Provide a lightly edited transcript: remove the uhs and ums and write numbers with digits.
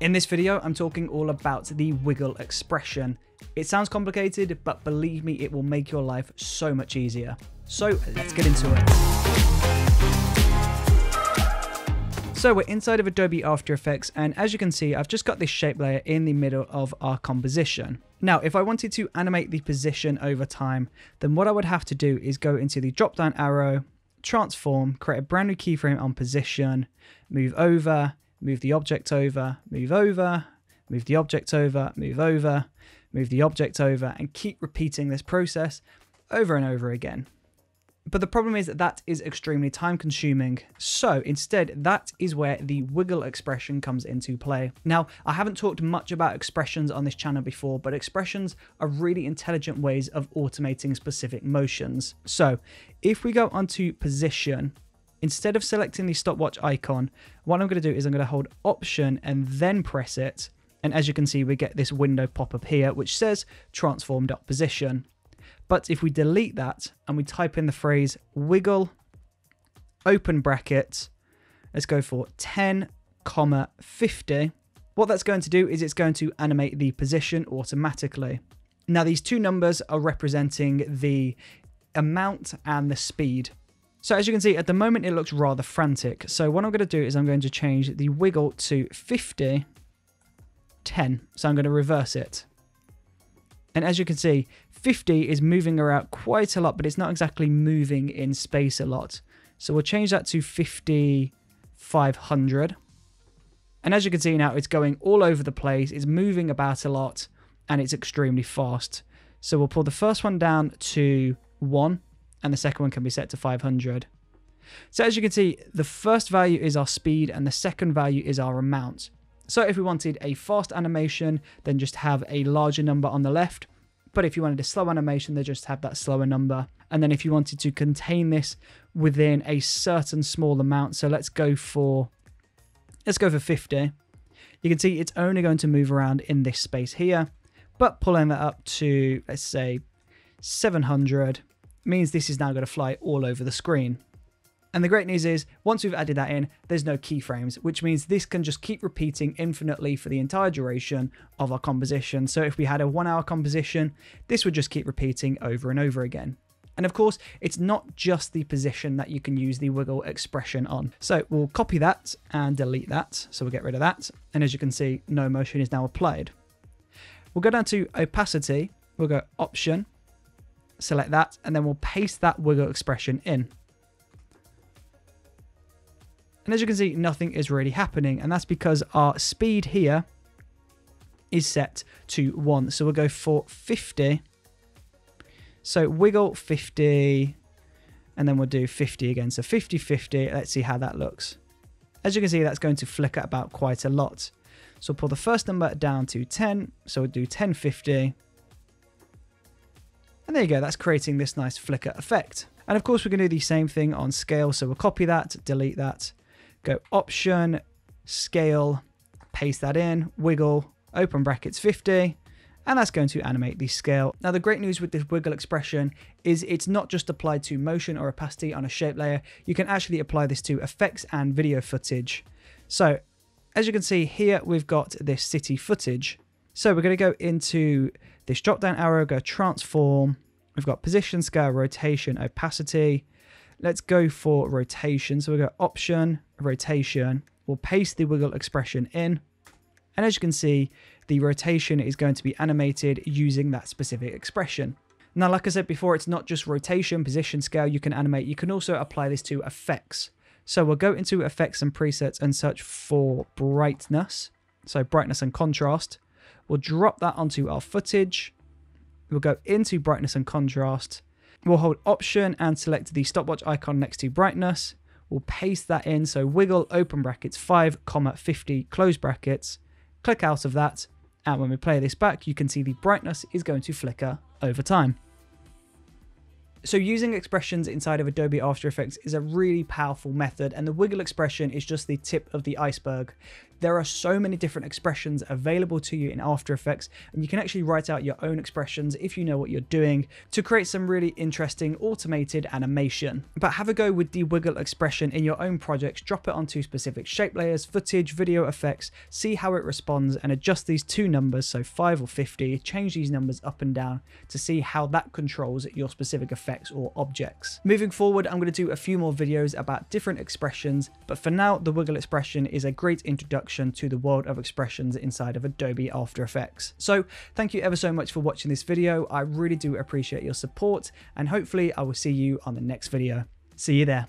In this video, I'm talking all about the wiggle expression. It sounds complicated, but believe me, it will make your life so much easier. So let's get into it. So we're inside of Adobe After Effects, and as you can see, I've just got this shape layer in the middle of our composition. Now, if I wanted to animate the position over time, then what I would have to do is go into the drop down arrow, transform, create a brand new keyframe on position, move over, move the object over, move over, move the object over, move over, move the object over, and keep repeating this process over and over again. But the problem is that that is extremely time consuming. So instead, that is where the wiggle expression comes into play. Now, I haven't talked much about expressions on this channel before, but expressions are really intelligent ways of automating specific motions. So if we go onto position, instead of selecting the stopwatch icon, what I'm going to do is I'm going to hold Option and then press it. And as you can see, we get this window pop up here, which says transform.position. But if we delete that and we type in the phrase wiggle, open bracket, let's go for 10, 50. What that's going to do is it's going to animate the position automatically. Now, these two numbers are representing the amount and the speed. So as you can see, at the moment, it looks rather frantic. So what I'm going to do is I'm going to change the wiggle to 50, 10. So I'm going to reverse it. And as you can see, 50 is moving around quite a lot, but it's not exactly moving in space a lot. So we'll change that to 50, 500. And as you can see now, it's going all over the place. It's moving about a lot and it's extremely fast. So we'll pull the first one down to 1. And the second one can be set to 500. So as you can see, the first value is our speed and the second value is our amount. So if we wanted a fast animation, then just have a larger number on the left. But if you wanted a slow animation, then just have that slower number. And then if you wanted to contain this within a certain small amount, so let's go for 50. You can see it's only going to move around in this space here, but pulling that up to, let's say, 700. Means this is now going to fly all over the screen. And the great news is, once we've added that in, there's no keyframes, which means this can just keep repeating infinitely for the entire duration of our composition. So if we had a 1 hour composition, this would just keep repeating over and over again. And of course, it's not just the position that you can use the wiggle expression on. So we'll copy that and delete that. So we'll get rid of that. And as you can see, no motion is now applied. We'll go down to opacity. We'll go option. Select that, and then we'll paste that wiggle expression in. And as you can see, nothing is really happening, and that's because our speed here is set to 1. So we'll go for 50. So wiggle 50, and then we'll do 50 again. So 50, 50. Let's see how that looks. As you can see, that's going to flicker about quite a lot. So we'll pull the first number down to 10. So we'll do 1050. And there you go, that's creating this nice flicker effect. And of course, we're going to do the same thing on scale. So we'll copy that, delete that, go option, scale, paste that in, wiggle, open brackets 50, and that's going to animate the scale. Now, the great news with this wiggle expression is it's not just applied to motion or opacity on a shape layer. You can actually apply this to effects and video footage. So as you can see here, we've got this city footage. So we're going to go into this drop down arrow, go transform. We've got position, scale, rotation, opacity. Let's go for rotation. So we'll go option, rotation. We'll paste the wiggle expression in. And as you can see, the rotation is going to be animated using that specific expression. Now, like I said before, it's not just rotation, position, scale you can animate. You can also apply this to effects. So we'll go into effects and presets and search for brightness. So brightness and contrast. We'll drop that onto our footage. We'll go into brightness and contrast. We'll hold option and select the stopwatch icon next to brightness. We'll paste that in. So wiggle, open brackets, 5, 50, close brackets. Click out of that. And when we play this back, you can see the brightness is going to flicker over time. So using expressions inside of Adobe After Effects is a really powerful method, and the wiggle expression is just the tip of the iceberg. There are so many different expressions available to you in After Effects, and you can actually write out your own expressions if you know what you're doing to create some really interesting automated animation. But have a go with the wiggle expression in your own projects, drop it onto specific shape layers, footage, video effects, see how it responds, and adjust these two numbers, so 5 or 50, change these numbers up and down to see how that controls your specific effects or objects. Moving forward, I'm going to do a few more videos about different expressions, but for now, the wiggle expression is a great introduction to the world of expressions inside of Adobe After Effects. So thank you ever so much for watching this video. I really do appreciate your support, and hopefully I will see you on the next video. See you there.